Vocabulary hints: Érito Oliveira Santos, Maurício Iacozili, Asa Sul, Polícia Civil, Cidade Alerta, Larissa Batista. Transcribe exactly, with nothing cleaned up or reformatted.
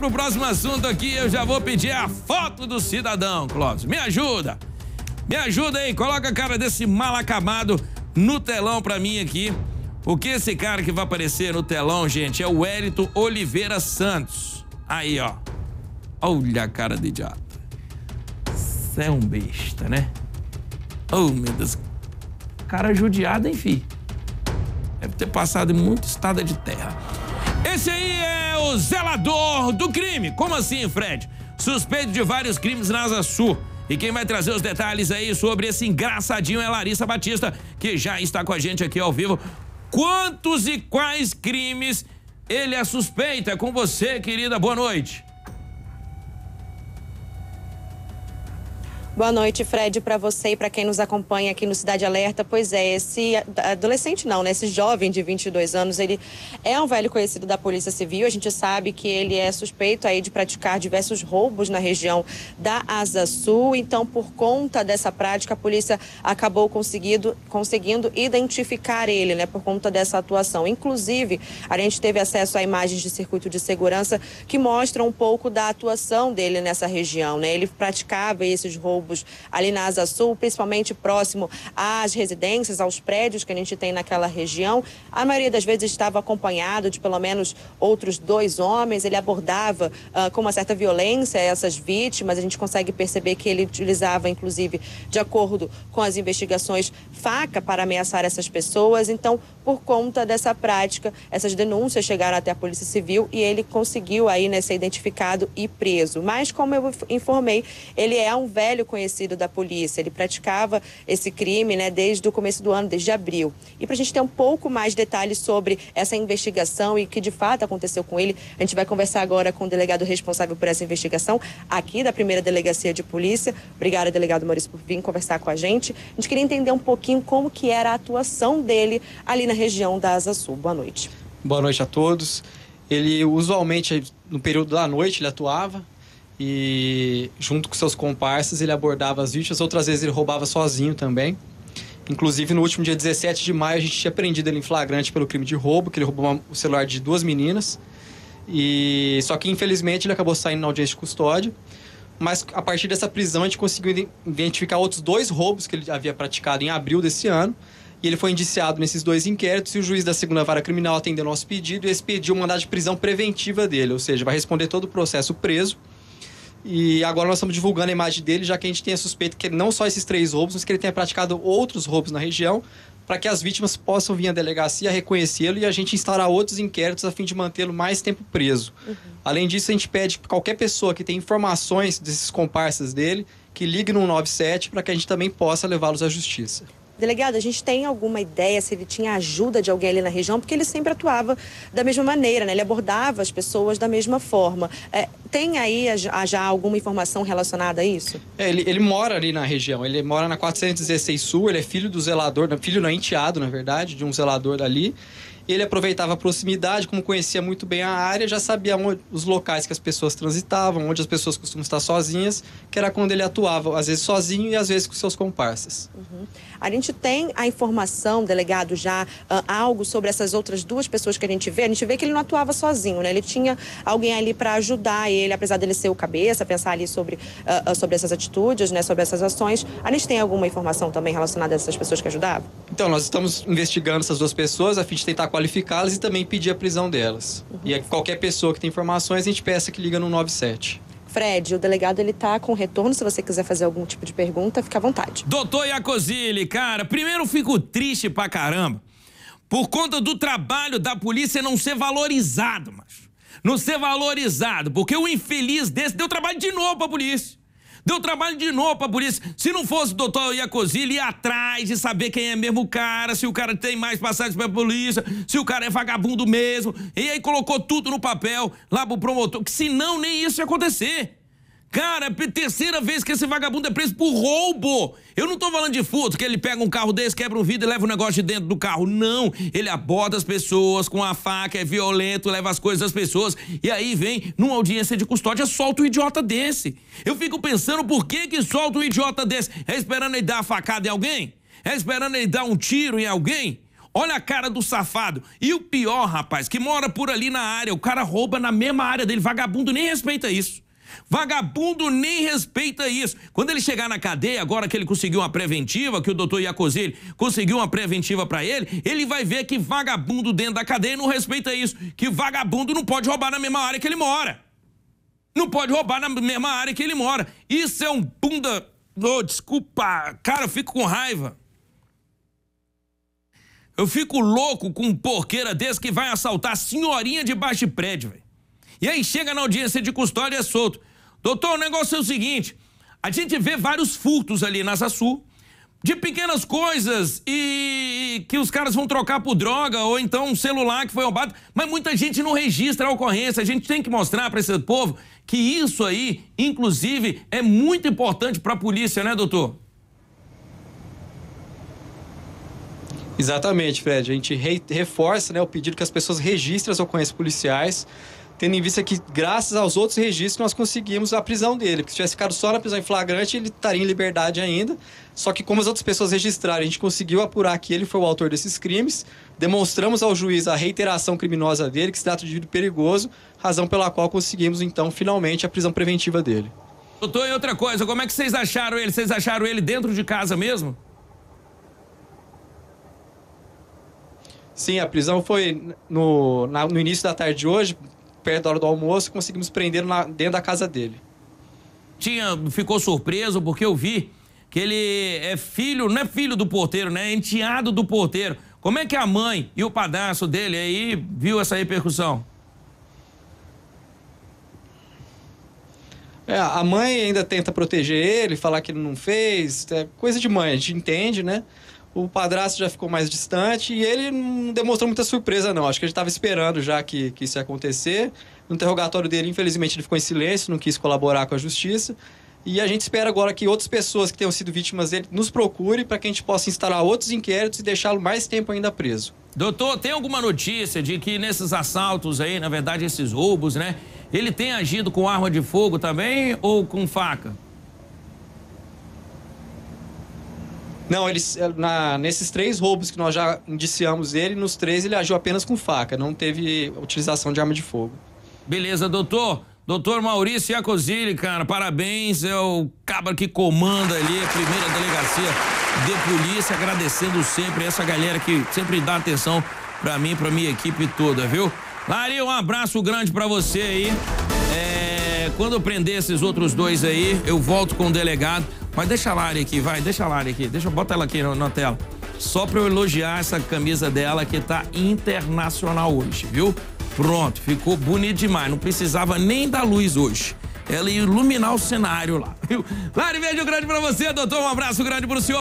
Pro próximo assunto aqui, eu já vou pedir a foto do cidadão, Clóvis. Me ajuda. Me ajuda aí, coloca a cara desse mal acabado no telão pra mim aqui. Porque esse cara que vai aparecer no telão, gente, é o Érito Oliveira Santos. Aí, ó. Olha a cara de idiota. Você é um besta, né? Oh, meu Deus. Cara judiado, enfim. Deve ter passado em muita estada de terra. Esse aí é o zelador do crime. Como assim, Fred? Suspeito de vários crimes na Asa Sul. E quem vai trazer os detalhes aí sobre esse engraçadinho é Larissa Batista, que já está com a gente aqui ao vivo. Quantos e quais crimes ele é suspeito? É com você, querida. Boa noite. Boa noite, Fred, para você e para quem nos acompanha aqui no Cidade Alerta. Pois é, esse adolescente não, né? Esse jovem de vinte e dois anos, ele é um velho conhecido da Polícia Civil. A gente sabe que ele é suspeito aí de praticar diversos roubos na região da Asa Sul. Então, por conta dessa prática, a polícia acabou conseguindo, conseguindo identificar ele, né? Por conta dessa atuação. Inclusive, a gente teve acesso a imagens de circuito de segurança que mostram um pouco da atuação dele nessa região, né? Ele praticava esses roubos ali na Asa Sul, principalmente próximo às residências, aos prédios que a gente tem naquela região. A maioria das vezes estava acompanhado de pelo menos outros dois homens. Ele abordava uh, com uma certa violência essas vítimas. A gente consegue perceber que ele utilizava, inclusive, de acordo com as investigações, faca para ameaçar essas pessoas. Então, por conta dessa prática, essas denúncias chegaram até a Polícia Civil e ele conseguiu aí, né, ser identificado e preso. Mas, como eu informei, ele é um velho conhecido conhecido da polícia. Ele praticava esse crime, né, desde o começo do ano, desde abril. E para a gente ter um pouco mais de detalhes sobre essa investigação e o que de fato aconteceu com ele, a gente vai conversar agora com o delegado responsável por essa investigação aqui da primeira delegacia de polícia. Obrigada, delegado Maurício, por vir conversar com a gente. A gente queria entender um pouquinho como que era a atuação dele ali na região da Asa Sul. Boa noite. Boa noite a todos. Ele usualmente, no período da noite, ele atuava. E junto com seus comparsas ele abordava as vítimas, outras vezes ele roubava sozinho também. Inclusive no último dia dezessete de maio a gente tinha prendido ele em flagrante pelo crime de roubo, que ele roubou uma, o celular de duas meninas. E, só que infelizmente ele acabou saindo na audiência de custódia, mas a partir dessa prisão a gente conseguiu identificar outros dois roubos que ele havia praticado em abril desse ano. E ele foi indiciado nesses dois inquéritos e o juiz da segunda vara criminal atendeu nosso pedido e expediu o mandado de prisão preventiva dele, ou seja, vai responder todo o processo preso. E agora nós estamos divulgando a imagem dele, já que a gente tem a suspeita que não só esses três roubos, mas que ele tenha praticado outros roubos na região, para que as vítimas possam vir à delegacia reconhecê-lo e a gente instalará outros inquéritos a fim de mantê-lo mais tempo preso. Uhum. Além disso, a gente pede para qualquer pessoa que tenha informações desses comparsas dele, que ligue no um nove sete para que a gente também possa levá-los à justiça. Delegado, a gente tem alguma ideia se ele tinha ajuda de alguém ali na região? Porque ele sempre atuava da mesma maneira, né? Ele abordava as pessoas da mesma forma. É, tem aí já alguma informação relacionada a isso? É, ele, ele mora ali na região, ele mora na quatrocentos e dezesseis Sul, ele é filho do zelador, filho não, enteado, na verdade, de um zelador dali. Ele aproveitava a proximidade, como conhecia muito bem a área, já sabia onde, os locais que as pessoas transitavam, onde as pessoas costumam estar sozinhas, que era quando ele atuava, às vezes sozinho e às vezes com seus comparsas. Uhum. A gente tem a informação, delegado, já uh, algo sobre essas outras duas pessoas que a gente vê? A gente vê que ele não atuava sozinho, né? Ele tinha alguém ali para ajudar ele, apesar dele ser o cabeça, pensar ali sobre, uh, sobre essas atitudes, né? Sobre essas ações. A gente tem alguma informação também relacionada a essas pessoas que ajudavam? Então, nós estamos investigando essas duas pessoas a fim de tentar qualificá-las e também pedir a prisão delas. Uhum. E qualquer pessoa que tem informações, a gente peça que liga no um nove sete. Fred, o delegado, ele tá com retorno. Se você quiser fazer algum tipo de pergunta, fica à vontade. Doutor Iacozili, cara, primeiro eu fico triste pra caramba por conta do trabalho da polícia não ser valorizado, macho. Não ser valorizado, porque o infeliz desse deu trabalho de novo pra polícia. Deu trabalho de novo pra polícia. Se não fosse o doutor Iacozili ir atrás de saber quem é mesmo o cara, se o cara tem mais passagem pra polícia, se o cara é vagabundo mesmo. E aí colocou tudo no papel lá pro promotor, que senão nem isso ia acontecer. Cara, é a terceira vez que esse vagabundo é preso por roubo. Eu não tô falando de furto, que ele pega um carro desse, quebra um vidro e leva o negócio de dentro do carro. Não, ele aborda as pessoas com a faca, é violento, leva as coisas das pessoas. E aí vem, numa audiência de custódia, solta um idiota desse. Eu fico pensando, por que que solta um idiota desse? É esperando ele dar a facada em alguém? É esperando ele dar um tiro em alguém? Olha a cara do safado. E o pior, rapaz, que mora por ali na área, o cara rouba na mesma área dele. Vagabundo nem respeita isso. Vagabundo nem respeita isso. Quando ele chegar na cadeia, agora que ele conseguiu uma preventiva, que o doutor Iacozili conseguiu uma preventiva pra ele, ele vai ver que vagabundo dentro da cadeia não respeita isso, que vagabundo não pode roubar na mesma área que ele mora. Não pode roubar na mesma área que ele mora. Isso é um bunda... Oh, desculpa, cara, eu fico com raiva. Eu fico louco com um porqueira desse que vai assaltar a senhorinha debaixo de prédio, velho. E aí chega na audiência de custódia e é solto. Doutor, o negócio é o seguinte, a gente vê vários furtos ali na Asa Sul, de pequenas coisas e que os caras vão trocar por droga ou então um celular que foi roubado, mas muita gente não registra a ocorrência. A gente tem que mostrar para esse povo que isso aí, inclusive, é muito importante para a polícia, né, doutor? Exatamente, Fred. A gente re reforça né, o pedido que as pessoas registrem as ocorrências policiais, tendo em vista que, graças aos outros registros, nós conseguimos a prisão dele. Porque se tivesse ficado só na prisão em flagrante, ele estaria em liberdade ainda. Só que, como as outras pessoas registraram, a gente conseguiu apurar que ele foi o autor desses crimes. Demonstramos ao juiz a reiteração criminosa dele, que se trata de indivíduo perigoso, razão pela qual conseguimos, então, finalmente, a prisão preventiva dele. Doutor, e outra coisa, como é que vocês acharam ele? Vocês acharam ele dentro de casa mesmo? Sim, a prisão foi no, na, no início da tarde de hoje, perto da hora do almoço, conseguimos prender na, dentro da casa dele. Tinha, ficou surpreso porque eu vi que ele é filho, não é filho do porteiro, né? É enteado do porteiro. Como é que a mãe e o padrasto dele aí viu essa repercussão? É, a mãe ainda tenta proteger ele, falar que ele não fez, é coisa de mãe, a gente entende, né? O padrasto já ficou mais distante e ele não demonstrou muita surpresa, não. Acho que a gente estava esperando já que, que isso ia acontecer. No interrogatório dele, infelizmente, ele ficou em silêncio, não quis colaborar com a justiça. E a gente espera agora que outras pessoas que tenham sido vítimas dele nos procurem para que a gente possa instalar outros inquéritos e deixá-lo mais tempo ainda preso. Doutor, tem alguma notícia de que nesses assaltos aí, na verdade, esses roubos, né? Ele tem agido com arma de fogo também ou com faca? Não, ele, na, nesses três roubos que nós já indiciamos ele, nos três ele agiu apenas com faca, não teve utilização de arma de fogo. Beleza, doutor. Doutor Maurício Iacozili, cara, parabéns, é o cabra que comanda ali a primeira delegacia de polícia, agradecendo sempre essa galera que sempre dá atenção pra mim, pra minha equipe toda, viu? Lari, um abraço grande pra você aí. É, quando eu prender esses outros dois aí, eu volto com o delegado. Mas deixa a Lari aqui, vai, deixa a Lari aqui. Deixa, bota ela aqui na, na tela. Só pra eu elogiar essa camisa dela que tá internacional hoje, viu? Pronto, ficou bonito demais. Não precisava nem da luz hoje. Ela ia iluminar o cenário lá, viu? Lari, beijo grande pra você, doutor. Um abraço grande pro senhor.